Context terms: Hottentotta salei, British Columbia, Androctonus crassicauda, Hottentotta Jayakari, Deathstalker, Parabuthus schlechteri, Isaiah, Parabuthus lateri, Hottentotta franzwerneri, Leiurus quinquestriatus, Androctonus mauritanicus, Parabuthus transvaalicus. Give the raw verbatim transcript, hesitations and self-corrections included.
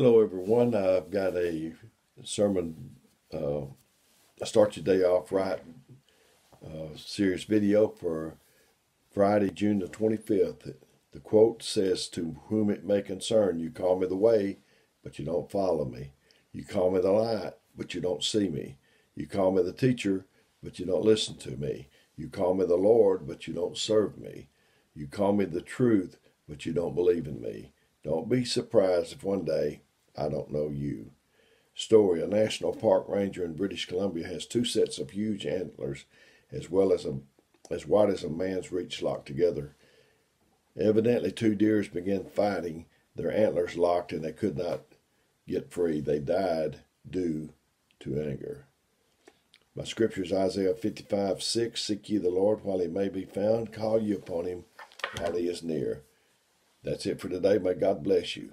Hello, everyone. I've got a sermon, uh, I start your day off right, uh, series video for Friday, June the twenty-fifth. The quote says, "To whom it may concern, you call me the way, but you don't follow me. You call me the light, but you don't see me. You call me the teacher, but you don't listen to me. You call me the Lord, but you don't serve me. You call me the truth, but you don't believe in me. Don't be surprised if one day I don't know you." Story: a national park ranger in British Columbia has two sets of huge antlers as well as a, as wide as a man's reach locked together. Evidently, two deers began fighting, their antlers locked, and they could not get free. They died due to anger. My scripture is Isaiah fifty-five six. "Seek ye the Lord while he may be found. Call ye upon him while he is near." That's it for today. May God bless you.